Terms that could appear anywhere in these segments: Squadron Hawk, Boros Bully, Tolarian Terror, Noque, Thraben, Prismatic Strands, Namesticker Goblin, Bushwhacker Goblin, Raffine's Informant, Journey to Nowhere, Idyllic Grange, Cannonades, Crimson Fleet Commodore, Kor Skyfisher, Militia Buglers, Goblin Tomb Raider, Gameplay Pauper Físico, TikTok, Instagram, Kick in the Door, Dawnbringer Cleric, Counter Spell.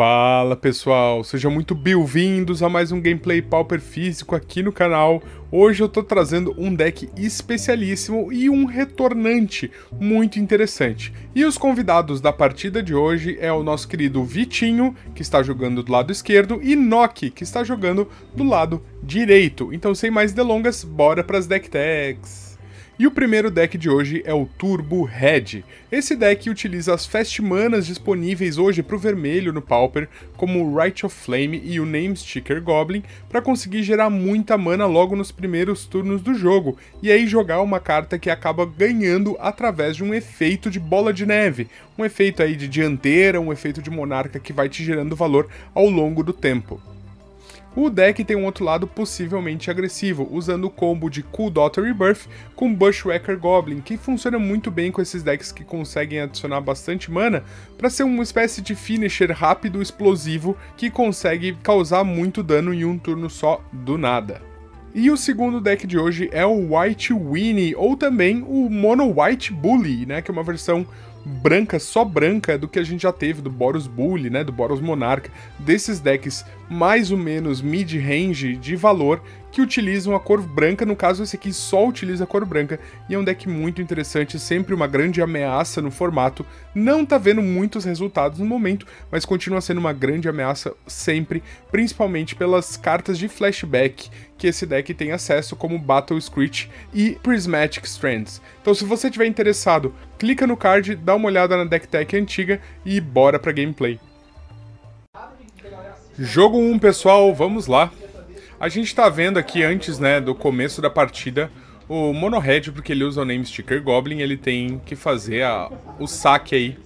Fala pessoal, sejam muito bem-vindos a mais um Gameplay Pauper Físico aqui no canal. Hoje eu tô trazendo um deck especialíssimo e um retornante muito interessante. E os convidados da partida de hoje é o nosso querido Vitinho, que está jogando do lado esquerdo, e Noque, que está jogando do lado direito. Então sem mais delongas, bora pras deck tags. E o primeiro deck de hoje é o Turbo Red. Esse deck utiliza as fast manas disponíveis hoje para o vermelho no Pauper, como o Rite of Flame e o Namesticker Goblin, para conseguir gerar muita mana logo nos primeiros turnos do jogo, e aí jogar uma carta que acaba ganhando através de um efeito de bola de neve, um efeito aí de dianteira, um efeito de monarca que vai te gerando valor ao longo do tempo. O deck tem um outro lado possivelmente agressivo, usando o combo de Kuldotha Rebirth com Bushwhacker Goblin, que funciona muito bem com esses decks que conseguem adicionar bastante mana, para ser uma espécie de finisher rápido explosivo que consegue causar muito dano em um turno só do nada. E o segundo deck de hoje é o White Weenie, ou também o Mono White Bully, né, que é uma versão branca, só branca, do que a gente já teve do Boros Bully, né, do Boros Monarca, desses decks mais ou menos mid-range de valor, que utilizam a cor branca. No caso esse aqui só utiliza a cor branca, e é um deck muito interessante, sempre uma grande ameaça no formato. Não tá vendo muitos resultados no momento, mas continua sendo uma grande ameaça sempre, principalmente pelas cartas de flashback que esse deck tem acesso, como Battle Screech e Prismatic Strands. Então se você estiver interessado, clica no card, dá uma olhada na deck tech antiga e bora pra gameplay. Jogo 1, pessoal, vamos lá. A gente tá vendo aqui antes, né, do começo da partida, o Mono Red, porque ele usa o Namesticker Goblin, ele tem que fazer o saque aí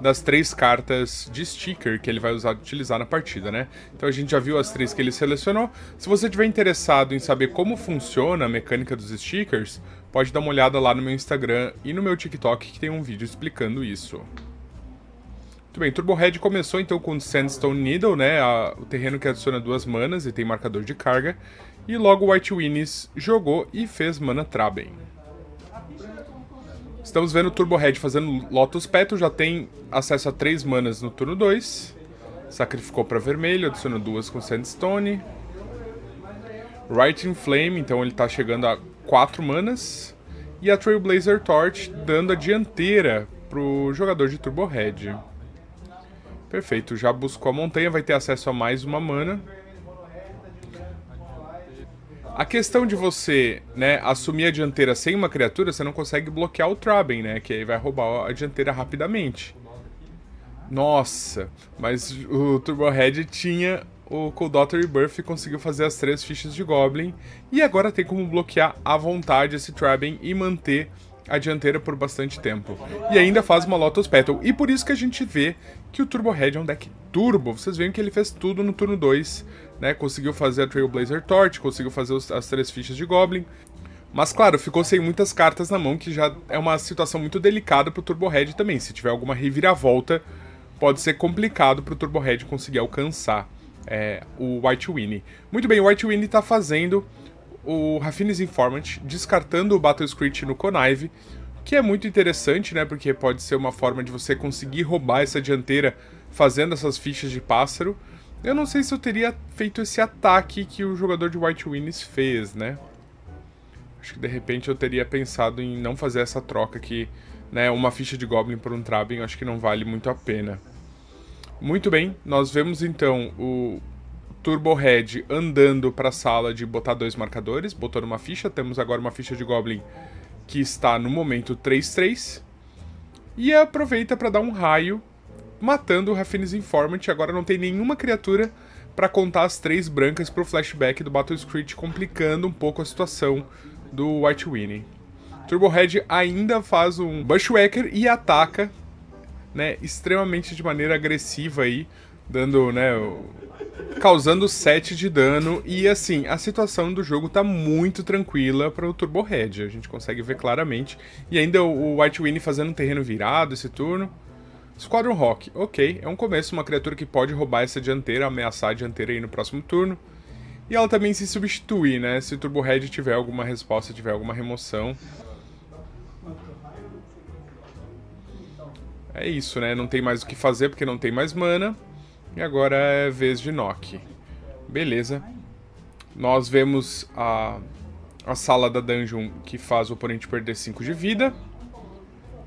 das 3 cartas de sticker que ele vai utilizar na partida, né? Então a gente já viu as 3 que ele selecionou. Se você estiver interessado em saber como funciona a mecânica dos stickers, pode dar uma olhada lá no meu Instagram e no meu TikTok, que tem um vídeo explicando isso. Muito bem, Turbo Red começou então com Sandstone Needle, né, o terreno que adiciona 2 manas e tem marcador de carga. E logo White Weenies jogou e fez mana Thraben. Estamos vendo o Turbo Red fazendo Lotus Petal, já tem acesso a 3 manas no turno 2. Sacrificou para vermelho, adicionou 2 com Sandstone. Rite of Flame, então ele está chegando a 4 manas. E a Trailblazer Torch dando a dianteira para o jogador de Turbo Red. Perfeito, já buscou a montanha, vai ter acesso a mais uma mana. A questão de você, né, assumir a dianteira sem uma criatura, você não consegue bloquear o Thraben, né, que aí vai roubar a dianteira rapidamente. Nossa, mas o Turbo Red tinha o Kuldotha Rebirth e conseguiu fazer as 3 fichas de Goblin. E agora tem como bloquear à vontade esse Thraben e manter a dianteira por bastante tempo. E ainda faz uma Lotus Petal. E por isso que a gente vê que o Turbo Red é um deck turbo. Vocês veem que ele fez tudo no turno 2, né? Conseguiu fazer a Trailblazer Torch, conseguiu fazer as 3 fichas de Goblin. Mas claro, ficou sem muitas cartas na mão, que já é uma situação muito delicada pro Turbo Red também. Se tiver alguma reviravolta, pode ser complicado pro Turbo Red conseguir alcançar o White Weenie. Muito bem, o White Weenie tá fazendo o Raffine's Informant, descartando o Battle Screech no Connive, que é muito interessante, né, porque pode ser uma forma de você conseguir roubar essa dianteira fazendo essas fichas de pássaro. Eu não sei se eu teria feito esse ataque que o jogador de White Weenies fez, né. Acho que de repente eu teria pensado em não fazer essa troca aqui, né, uma ficha de Goblin por um Thraben. Acho que não vale muito a pena. Muito bem, nós vemos então o Turbo Red andando para a sala de botar 2 marcadores, botando uma ficha. Temos agora uma ficha de Goblin que está no momento 3-3. E aproveita para dar um raio, matando o Raffine's Informant. Agora não tem nenhuma criatura para contar as 3 brancas para o flashback do Battle Screech, complicando um pouco a situação do White Weenie. Turbo Red ainda faz um Bushwhacker e ataca, né, extremamente de maneira agressiva aí, dando, né, causando 7 de dano. E assim, a situação do jogo tá muito tranquila para o Turbo Red, a gente consegue ver claramente. E ainda o White Weenie fazendo um terreno virado esse turno. Squadron Hawk, ok, é um começo, uma criatura que pode roubar essa dianteira, ameaçar a dianteira aí no próximo turno. E ela também se substitui, né, se o Turbo Red tiver alguma resposta, tiver alguma remoção. É isso, né, não tem mais o que fazer porque não tem mais mana. E agora é vez de Noque. Beleza. Nós vemos a sala da dungeon que faz o oponente perder 5 de vida.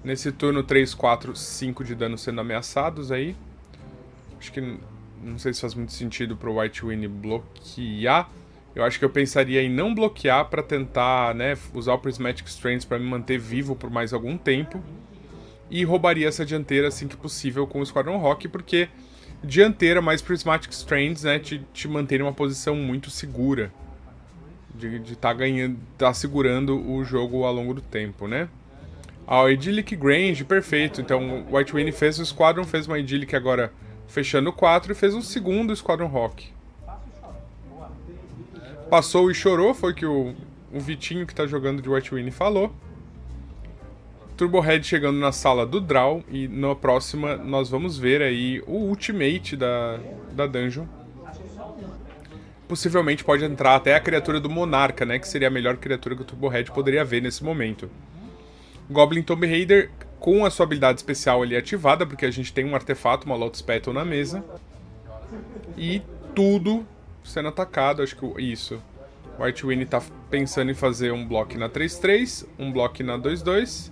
Nesse turno 3, 4, 5 de dano sendo ameaçados aí. Acho que... não sei se faz muito sentido pro White Weenie bloquear. Eu acho que eu pensaria em não bloquear pra tentar, né, usar o Prismatic Strands pra me manter vivo por mais algum tempo. E roubaria essa dianteira assim que possível com o Squadron Hawk, porque dianteira mais Prismatic Strands, né, te mantém numa posição muito segura. De tá ganhando, tá segurando o jogo ao longo do tempo, né? A Idyllic Grange, perfeito. Então o White Weenie fez o Squadron, fez uma Idyllic agora fechando 4 e fez um segundo Squadron Hawk. Passou e chorou, foi que o Vitinho que tá jogando de White Weenie falou. Turbo Red chegando na sala do Draw, e na próxima nós vamos ver aí o ultimate da dungeon. Possivelmente pode entrar até a criatura do Monarca, né, que seria a melhor criatura que o Turbo Red poderia ver nesse momento. Goblin Tomb Raider com a sua habilidade especial ali ativada, porque a gente tem um artefato, uma Lotus Petal na mesa. E tudo sendo atacado, acho que isso. White Weenie tá pensando em fazer um bloco na 3-3, um bloco na 2-2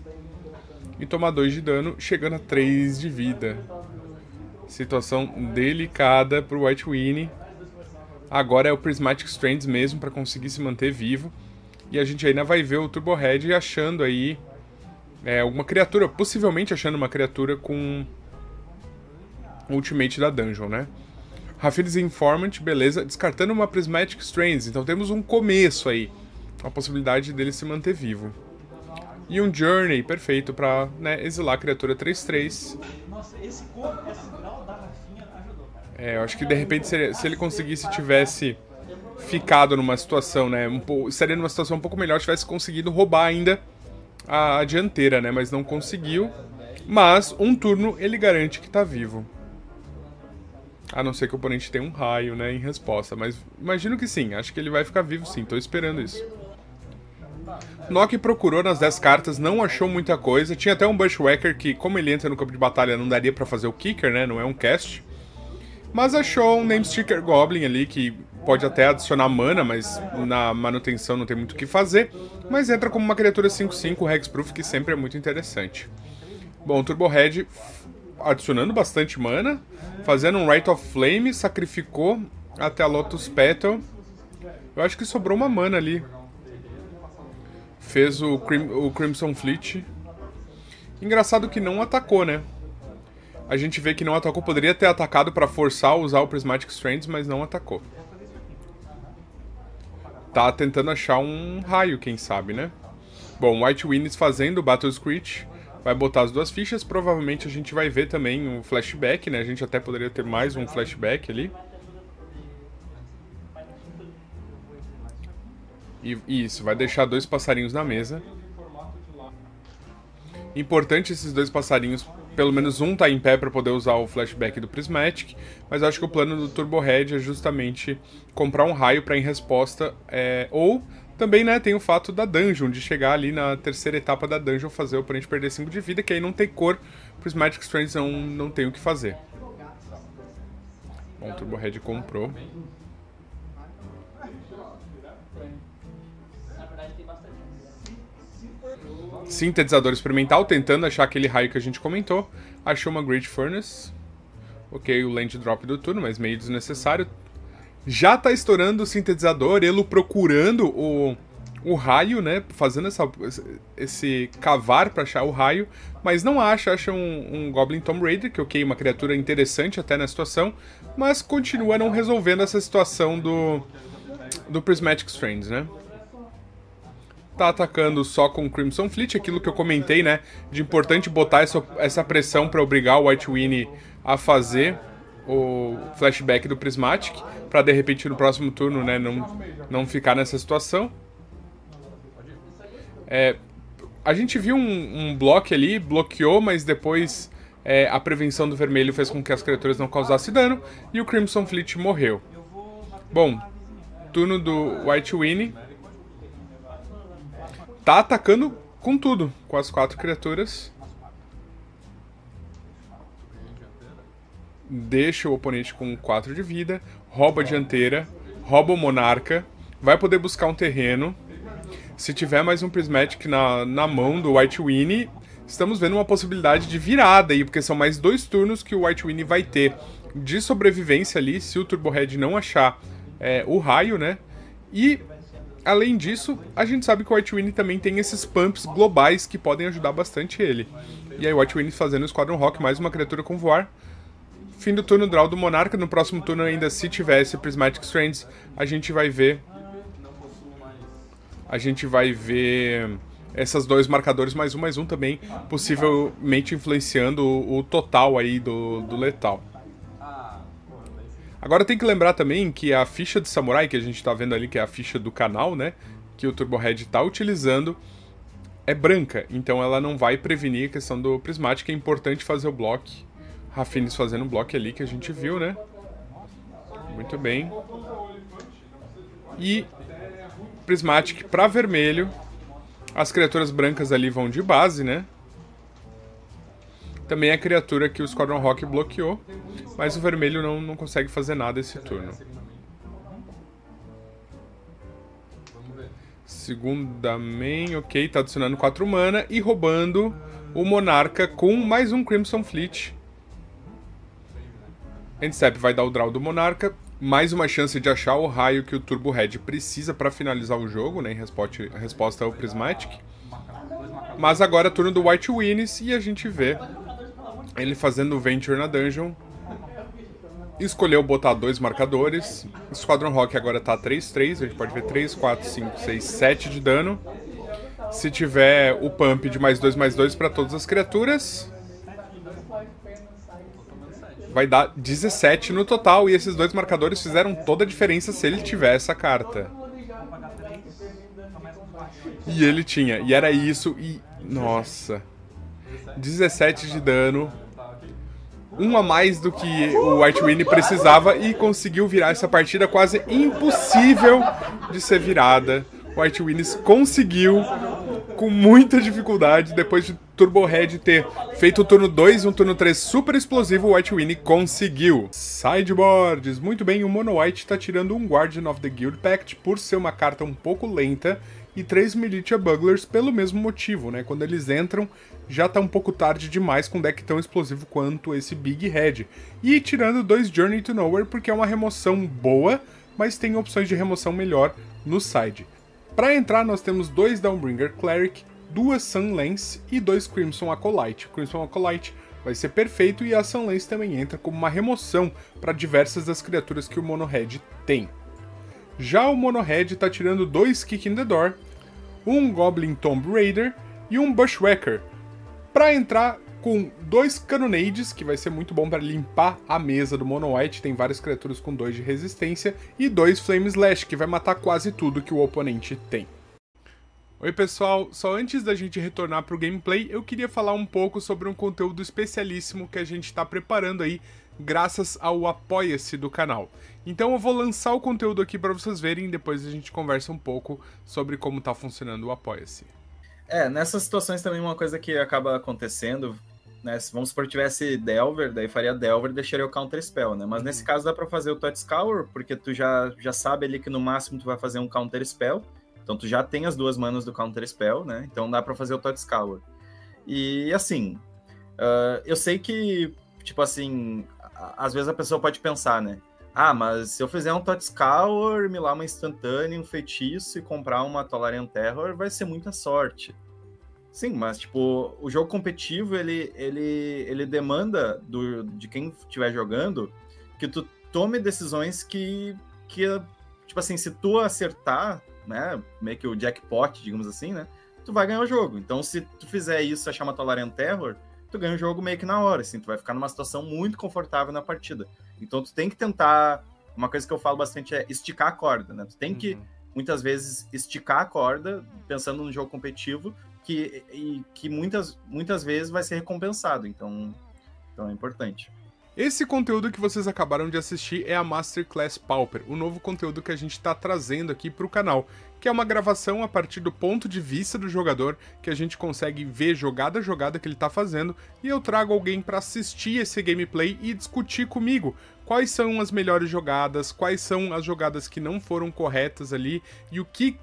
e tomar 2 de dano, chegando a 3 de vida. Situação delicada pro White Weenie. Agora é o Prismatic Strands mesmo para conseguir se manter vivo. E a gente ainda vai ver o Turbo Red achando aí alguma criatura, possivelmente achando uma criatura com o ultimate da dungeon, né? Raffine's Informant, beleza, descartando uma Prismatic Strands, então temos um começo aí, a possibilidade dele se manter vivo. E um Journey, perfeito pra, né, exilar a criatura 3-3. Nossa, esse corpo, esse grau da Rafinha ajudou, cara. Eu acho que de repente, se ele conseguisse, tivesse ficado numa situação, né, estaria numa situação um pouco melhor, tivesse conseguido roubar ainda a dianteira, né, mas não conseguiu. Mas um turno ele garante que tá vivo. A não ser que o oponente tenha um raio, né, em resposta. Mas imagino que sim, acho que ele vai ficar vivo sim, tô esperando isso. Noque procurou nas 10 cartas, não achou muita coisa. Tinha até um Bushwhacker que, como ele entra no campo de batalha, não daria pra fazer o Kicker, né, não é um cast. Mas achou um Namesticker Goblin ali, que pode até adicionar mana, mas na manutenção não tem muito o que fazer. Mas entra como uma criatura 5-5, Hexproof, que sempre é muito interessante. Bom, Turbo Red adicionando bastante mana, fazendo um Rite of Flame, sacrificou até a Lotus Petal. Eu acho que sobrou uma mana ali. Fez o Crimson Fleet. Engraçado que não atacou, né? A gente vê que não atacou, poderia ter atacado para forçar usar o Prismatic Strands, mas não atacou. Tá tentando achar um raio, quem sabe, né? Bom, White Weenie fazendo o Battle Screech. Vai botar as 2 fichas, provavelmente a gente vai ver também um flashback, né? A gente até poderia ter mais um flashback ali. E isso, vai deixar 2 passarinhos na mesa. Importante esses 2 passarinhos, pelo menos um tá em pé para poder usar o flashback do Prismatic. Mas eu acho que o plano do Turbo Red é justamente comprar um raio para em resposta, ou... também, né, tem o fato da dungeon, de chegar ali na terceira etapa da dungeon, fazer o oponente perder 5 de vida, que aí não tem cor, Prismatic Strands não tem o que fazer. Bom, o Turbo Red comprou. Sintetizador experimental, tentando achar aquele raio que a gente comentou. Achou uma Great Furnace. Ok, o land drop do turno, mas meio desnecessário. Já tá estourando o sintetizador, ele procurando o raio, né? Fazendo esse cavar pra achar o raio, mas não acha um Goblin Tomb Raider, que ok, uma criatura interessante até na situação, mas continua não resolvendo essa situação do Prismatic Strands, né? Tá atacando só com o Crimson Fleet, aquilo que eu comentei, né? De importante botar essa pressão pra obrigar o White Weenie a fazer o flashback do Prismatic, pra de repente no próximo turno, né, não ficar nessa situação. A gente viu um bloco ali, bloqueou, mas depois a prevenção do vermelho fez com que as criaturas não causassem dano, e o Crimson Fleet morreu. Bom, turno do White Weenie. Tá atacando com tudo, com as 4 criaturas. deixa o oponente com 4 de vida, rouba a dianteira, rouba o monarca, vai poder buscar um terreno. Se tiver mais um Prismatic na mão do White Weenie, estamos vendo uma possibilidade de virada aí, porque são mais 2 turnos que o White Weenie vai ter de sobrevivência ali, se o Turbo Red não achar o raio, né? E, além disso, a gente sabe que o White Weenie também tem esses pumps globais que podem ajudar bastante ele. E aí o White Weenie fazendo o Squadron Hawk, mais uma criatura com voar. Fim do turno, draw do Monarca. No próximo turno ainda, se tivesse Prismatic Strands, a gente vai ver... essas dois marcadores, mais um também, possivelmente influenciando o total aí do letal. Agora tem que lembrar também que a ficha de samurai, que a gente tá vendo ali, que é a ficha do canal, né, que o Turbo Red tá utilizando, é branca, então ela não vai prevenir a questão do Prismatic. É importante fazer o bloco. Raffine's fazendo um bloco ali que a gente viu, né? Muito bem. E Prismatic para vermelho. As criaturas brancas ali vão de base, né? Também a criatura que o Squadron Hawk bloqueou, mas o vermelho não consegue fazer nada esse turno. Segunda main, ok, tá adicionando 4 mana e roubando o Monarca com mais um Crimson Fleet. Endstep vai dar o draw do Monarca. Mais uma chance de achar o raio que o Turbo Red precisa para finalizar o jogo, né, em resposta ao Prismatic. Mas agora é turno do White Weenie e a gente vê ele fazendo o Venture na Dungeon. Escolheu botar 2 marcadores. Squadron Hawk agora tá 3-3, a gente pode ver 3, 4, 5, 6, 7 de dano. Se tiver o pump de +2/+2 para todas as criaturas... vai dar 17 no total, e esses 2 marcadores fizeram toda a diferença se ele tiver essa carta. E ele tinha, e era isso, e... nossa. 17 de dano. Um a mais do que o White Weenie precisava, e conseguiu virar essa partida quase impossível de ser virada. O White Weenie conseguiu, com muita dificuldade, depois de Turbo Red ter feito o turno 2 e um turno 3 super explosivo, o White Weenie conseguiu. Sideboards, muito bem, o Mono White tá tirando um Guardian of the Guild Pact por ser uma carta um pouco lenta e 3 Militia Buglers pelo mesmo motivo, né? Quando eles entram, já tá um pouco tarde demais com um deck tão explosivo quanto esse Big Red. E tirando 2 Journey to Nowhere, porque é uma remoção boa, mas tem opções de remoção melhor no side. Para entrar, nós temos 2 Dawnbringer Cleric, 2 Sun Lance e 2 Crimson Acolyte. O Crimson Acolyte vai ser perfeito e a Sun Lance também entra como uma remoção para diversas das criaturas que o Mono Red tem. Já o Mono Red está tirando 2 Kick in the Door, 1 Goblin Tomb Raider e 1 Bushwhacker. Para entrar com 2 Cannonades, que vai ser muito bom para limpar a mesa do Mono White, tem várias criaturas com 2 de resistência, e 2 Flame Slash, que vai matar quase tudo que o oponente tem. Oi pessoal, só antes da gente retornar para o gameplay, eu queria falar um pouco sobre um conteúdo especialíssimo que a gente está preparando aí, graças ao Apoia-se do canal. Então eu vou lançar o conteúdo aqui para vocês verem, e depois a gente conversa um pouco sobre como está funcionando o Apoia-se. Nessas situações também uma coisa que acaba acontecendo... né, vamos supor que tivesse Delver, daí faria Delver e deixaria o Counter Spell, né? Mas nesse caso dá pra fazer o Thought Scour, porque tu já sabe ali que no máximo tu vai fazer um Counter Spell, então tu já tem as 2 manas do Counter Spell, né? Então dá pra fazer o Thought Scour. E assim, eu sei que, tipo assim, às vezes a pessoa pode pensar, né? Ah, mas se eu fizer um Thought Scour, me lá uma instantânea, um feitiço e comprar uma Tolarian Terror, vai ser muita sorte. Sim, mas tipo, o jogo competitivo, ele demanda de quem estiver jogando que tu tome decisões que, tipo assim, se tu acertar, né, meio que o jackpot, digamos assim, né, tu vai ganhar o jogo. Então, se tu fizer isso, achar uma Tolarian Terror, tu ganha o jogo meio que na hora, assim, tu vai ficar numa situação muito confortável na partida. Então, tu tem que tentar, uma coisa que eu falo bastante é esticar a corda, né, tu tem que, muitas vezes, esticar a corda, pensando no jogo competitivo, que muitas vezes vai ser recompensado, então é importante. Esse conteúdo que vocês acabaram de assistir é a Masterclass Pauper, o novo conteúdo que a gente está trazendo aqui para o canal, que é uma gravação a partir do ponto de vista do jogador, que a gente consegue ver jogada a jogada que ele está fazendo, e eu trago alguém para assistir esse gameplay e discutir comigo quais são as melhores jogadas, quais são as jogadas que não foram corretas ali, e o que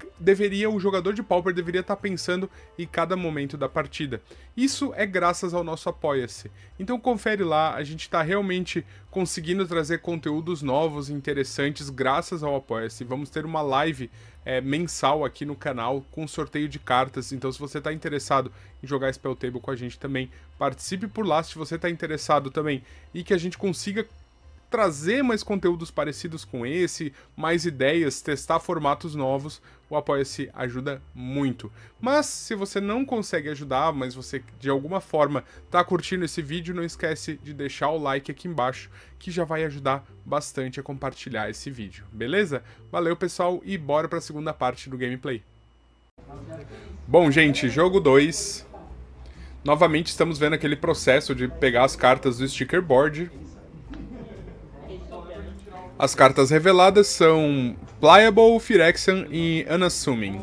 o jogador de Pauper deveria estar pensando em cada momento da partida. Isso é graças ao nosso Apoia-se. Então confere lá, a gente está realmente conseguindo trazer conteúdos novos e interessantes graças ao Apoia-se. Vamos ter uma live mensal aqui no canal com sorteio de cartas, então se você está interessado em jogar Spell Table com a gente também, participe por lá. Se você está interessado também e que a gente consiga trazer mais conteúdos parecidos com esse, mais ideias, testar formatos novos, o Apoia-se ajuda muito. Mas se você não consegue ajudar, mas você de alguma forma tá curtindo esse vídeo, não esquece de deixar o like aqui embaixo, que já vai ajudar bastante a compartilhar esse vídeo, beleza? Valeu pessoal, e bora pra segunda parte do gameplay. Bom gente, jogo 2. Novamente estamos vendo aquele processo de pegar as cartas do sticker board. As cartas reveladas são Pliable, Phyrexian e Unassuming.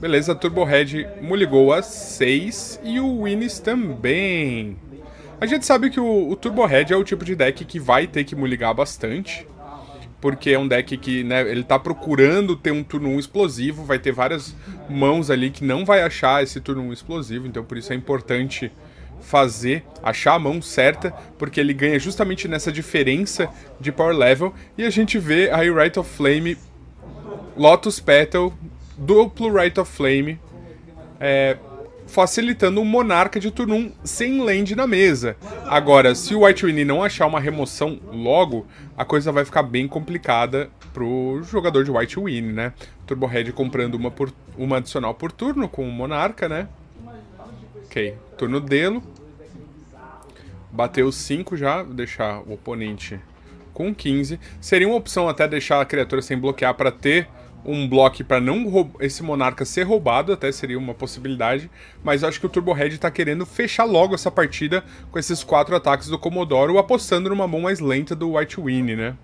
Beleza, Turbo Red muligou a 6 e o Winnie's também. A gente sabe que o Turbo Red é o tipo de deck que vai ter que muligar bastante, porque é um deck que, né, ele tá procurando ter um turno 1 explosivo, vai ter várias mãos ali que não vai achar esse turno 1 explosivo, então por isso é importante achar a mão certa, porque ele ganha justamente nessa diferença de power level. E a gente vê aí Rite of Flame, Lotus Petal, duplo Rite of Flame, facilitando um Monarca de turno 1 sem land na mesa. Agora, se o White Weenie não achar uma remoção logo, a coisa vai ficar bem complicada pro jogador de White Weenie, né? Turbo Red comprando uma adicional por turno com o Monarca, né? Ok, turno dele, bateu 5 já, vou deixar o oponente com 15. Seria uma opção até deixar a criatura sem bloquear para ter um bloco para não esse monarca ser roubado, até seria uma possibilidade. Mas eu acho que o Turbo Red está querendo fechar logo essa partida com esses 4 ataques do Commodore, apostando numa mão mais lenta do White Weenie, né?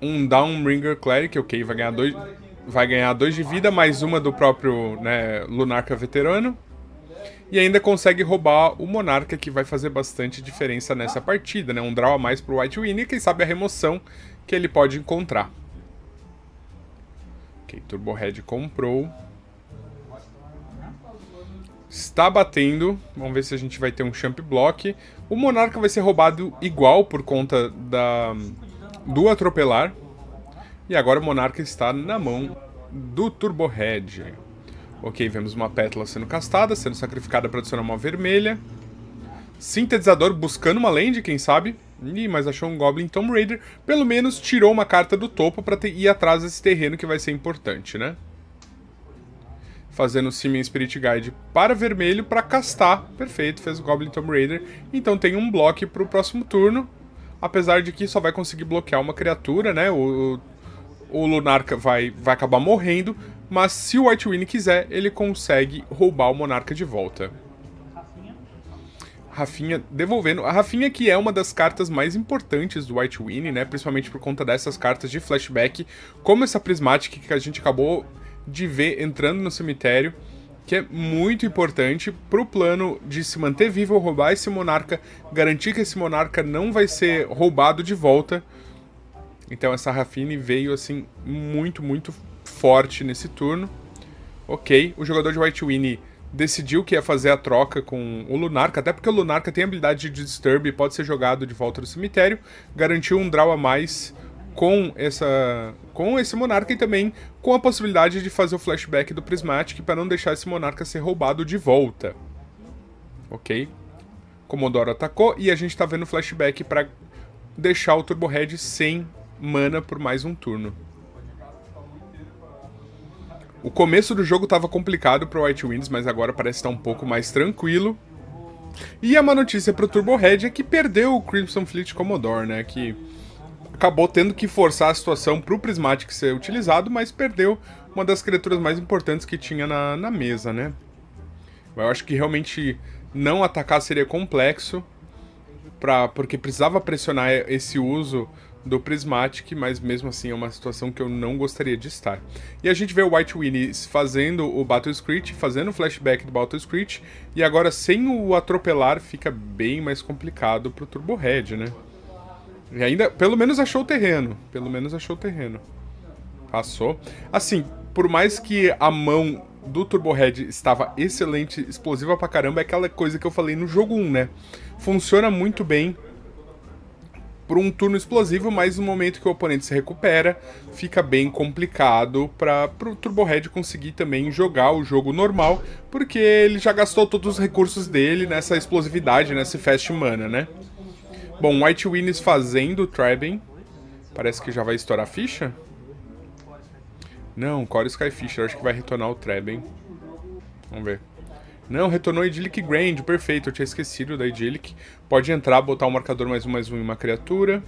Um Dawnbringer Cleric, ok, vai ganhar 2... Vai ganhar 2 de vida, mais uma do próprio, né, Lunarca Veterano. E ainda consegue roubar o Monarca, que vai fazer bastante diferença nessa partida, né? Um draw a mais pro White Weenie, quem sabe a remoção que ele pode encontrar. Ok, Turbo Red comprou. Está batendo. Vamos ver se a gente vai ter um champ block. O Monarca vai ser roubado igual por conta do atropelar. E agora o Monarca está na mão do Turbo Red. Ok, vemos uma pétala sendo castada, sendo sacrificada para adicionar uma vermelha. Sintetizador buscando uma land, quem sabe? Ih, mas achou um Goblin Tomb Raider. Pelo menos tirou uma carta do topo para ir atrás desse terreno que vai ser importante, né? Fazendo o Simian Spirit Guide para vermelho para castar. Perfeito, fez o Goblin Tomb Raider. Então tem um bloco para o próximo turno. Apesar de que só vai conseguir bloquear uma criatura, né? O Lunarca vai acabar morrendo, mas se o White Weenie quiser, ele consegue roubar o Monarca de volta. Rafinha devolvendo. A Rafinha, que é uma das cartas mais importantes do White Weenie, né? Principalmente por conta dessas cartas de flashback, como essa Prismatic que a gente acabou de ver entrando no cemitério, que é muito importante pro plano de se manter vivo, roubar esse Monarca, garantir que esse Monarca não vai ser roubado de volta. Então essa Raffine's veio assim muito, muito forte nesse turno. Ok, o jogador de White Weenie decidiu que ia fazer a troca com o Lunarca, até porque o Lunarca tem a habilidade de Disturb e pode ser jogado de volta do cemitério. Garantiu um draw a mais com esse Monarca e também com a possibilidade de fazer o flashback do Prismatic para não deixar esse Monarca ser roubado de volta. Ok, Commodore atacou e a gente está vendo o flashback para deixar o Turbo Red sem mana por mais um turno. O começo do jogo estava complicado para o White Weenie, mas agora parece estar um pouco mais tranquilo. E a má notícia para o Turbo Red é que perdeu o Crimson Fleet Commodore, né? Que acabou tendo que forçar a situação para o Prismatic ser utilizado, mas perdeu uma das criaturas mais importantes que tinha na mesa, né? Eu acho que realmente não atacar seria complexo, porque precisava pressionar esse uso do Prismatic, mas mesmo assim é uma situação que eu não gostaria de estar. E a gente vê o White Weenie fazendo o Battle Screech, fazendo o flashback do Battle Screech, e agora sem o atropelar fica bem mais complicado pro Turbo Red, né? E ainda, pelo menos achou o terreno, pelo menos achou o terreno. Passou. Assim, por mais que a mão do Turbo Red estava excelente, explosiva pra caramba, é aquela coisa que eu falei no jogo 1, né? Funciona muito bem por um turno explosivo, mas no momento que o oponente se recupera, fica bem complicado para o Turbo Red conseguir também jogar o jogo normal, porque ele já gastou todos os recursos dele nessa explosividade, nessa fast mana, né? Bom, White Weenie fazendo o Thraben. Parece que já vai estourar a ficha? Não, Kor Skyfisher, acho que vai retornar o Thraben. Vamos ver. Não, retornou a Idyllic Grange, perfeito, eu tinha esquecido da Idyllic. Pode entrar, botar um marcador +1/+1 em uma criatura.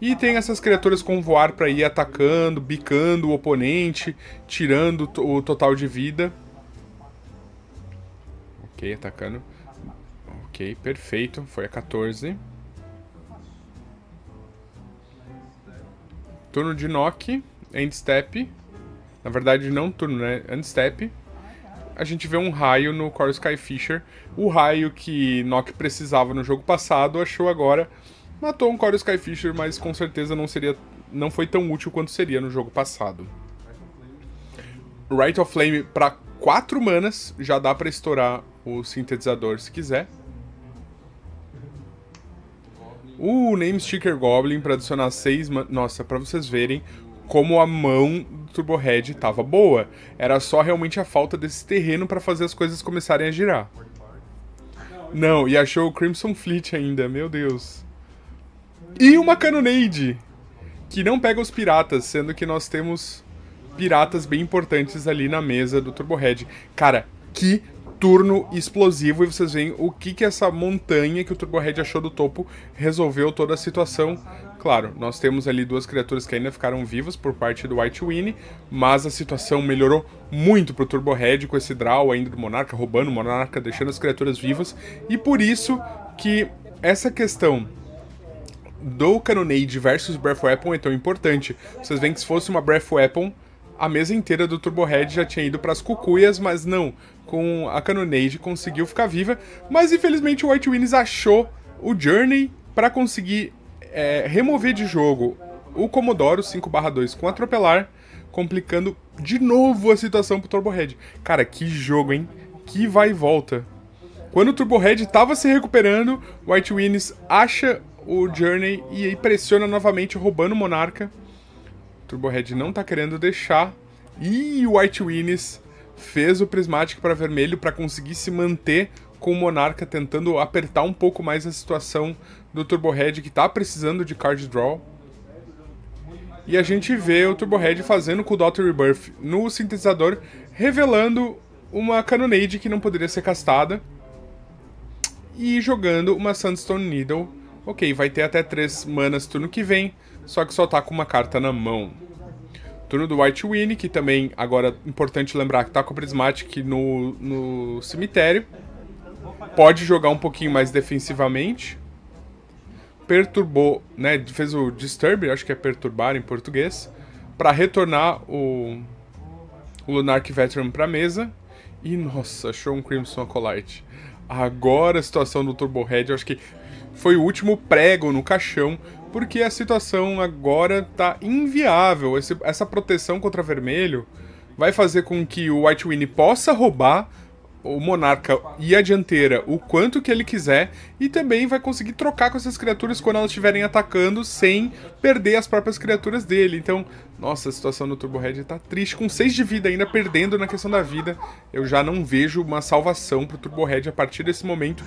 E tem essas criaturas com voar pra ir atacando, bicando o oponente, tirando o total de vida. Ok, atacando. Ok, perfeito, foi a 14. Turno de Noque, Endstep. Na verdade não turno, né? Endstep. A gente vê um raio no Kor Skyfisher. O raio que Noque precisava no jogo passado, achou agora. Matou um Kor Skyfisher, mas com certeza não foi tão útil quanto seria no jogo passado. Rite of Flame para 4 manas. Já dá para estourar o sintetizador se quiser. O Namesticker Goblin para adicionar 6 manas. Nossa, para vocês verem como a mão do Turbo Red tava boa. Era só realmente a falta desse terreno para fazer as coisas começarem a girar. Não, e achou o Crimson Fleet ainda, meu Deus. E uma Cannonade, que não pega os piratas, sendo que nós temos piratas bem importantes ali na mesa do Turbo Red. Cara, que turno explosivo, e vocês veem o que essa montanha que o Turbo Red achou do topo resolveu toda a situação. Claro, nós temos ali 2 criaturas que ainda ficaram vivas por parte do White Weenie, mas a situação melhorou muito pro Turbo Red com esse draw ainda do Monarca, roubando o Monarca, deixando as criaturas vivas, e por isso que essa questão do Cannonade versus Breath Weapon é tão importante. Vocês veem que se fosse uma Breath Weapon, a mesa inteira do Turbo Red já tinha ido para as cucuias, mas não. Com a Cannonade conseguiu ficar viva, mas infelizmente o White Weenie achou o Journey para conseguir remover de jogo o Commodore 5/2 com atropelar, complicando de novo a situação pro Turbo Red. Cara, que jogo, hein? Que vai e volta. Quando o Turbo Red tava se recuperando, o White Weenie acha o Journey e aí pressiona novamente, roubando o Monarca. Turbo Red não tá querendo deixar. E o White Weenie fez o Prismatic para vermelho para conseguir se manter com o Monarca, tentando apertar um pouco mais a situação do Turbo Red, que tá precisando de card draw. E a gente vê o Turbo Red fazendo o Kuldotha Rebirth no sintetizador, revelando uma Cannonade que não poderia ser castada e jogando uma Sandstone Needle. Ok, vai ter até 3 manas turno que vem, só que só tá com uma carta na mão. Turno do White Weenie, que também agora é importante lembrar que tá com o Prismatic no cemitério. Pode jogar um pouquinho mais defensivamente. Perturbou, né? Fez o Disturb, acho que é perturbar em português, pra retornar o Lunarch Veteran pra mesa. E nossa, achou um Crimson Acolyte. Agora a situação do Turbo Red, eu acho que foi o último prego no caixão, porque a situação agora tá inviável. Essa proteção contra vermelho vai fazer com que o White Weenie possa roubar o Monarca e a dianteira o quanto que ele quiser, e também vai conseguir trocar com essas criaturas quando elas estiverem atacando, sem perder as próprias criaturas dele. Então, nossa, a situação do Turbo Red tá triste, com 6 de vida ainda, perdendo na questão da vida. Eu já não vejo uma salvação pro Turbo Red a partir desse momento.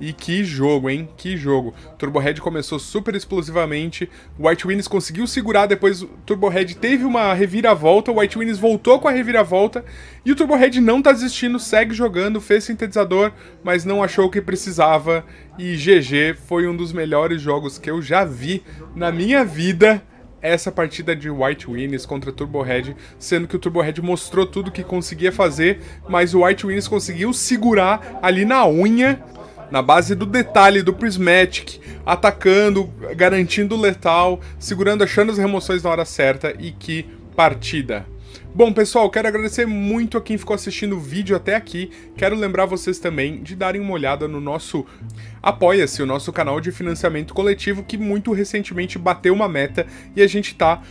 E que jogo, hein? Que jogo. Turbo Red começou super explosivamente, o White Weenie conseguiu segurar, depois o Turbo Red teve uma reviravolta, o White Weenie voltou com a reviravolta, e o Turbo Red não tá desistindo, segue jogando, fez sintetizador, mas não achou o que precisava, e GG, foi um dos melhores jogos que eu já vi na minha vida. Essa partida de White Weenie contra Turbo Red, sendo que o Turbo Red mostrou tudo que conseguia fazer, mas o White Weenie conseguiu segurar ali na unha na base do detalhe do Prismatic, atacando, garantindo letal, segurando, achando as remoções na hora certa. E que partida! Bom, pessoal, quero agradecer muito a quem ficou assistindo o vídeo até aqui. Quero lembrar vocês também de darem uma olhada no nosso Apoia-se, o nosso canal de financiamento coletivo, que muito recentemente bateu uma meta e a gente tá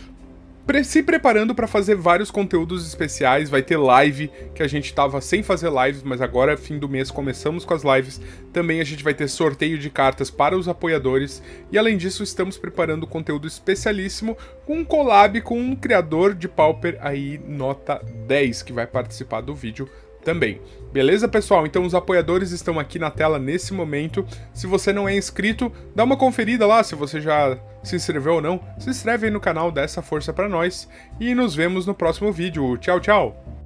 se preparando para fazer vários conteúdos especiais. Vai ter live, que a gente tava sem fazer lives, mas agora, fim do mês, começamos com as lives. Também a gente vai ter sorteio de cartas para os apoiadores. E além disso, estamos preparando conteúdo especialíssimo, um collab com um criador de Pauper aí, nota 10, que vai participar do vídeo também. Beleza, pessoal? Então os apoiadores estão aqui na tela nesse momento. Se você não é inscrito, dá uma conferida lá se você já se inscreveu ou não. Se inscreve aí no canal, dá essa força pra nós. E nos vemos no próximo vídeo. Tchau, tchau!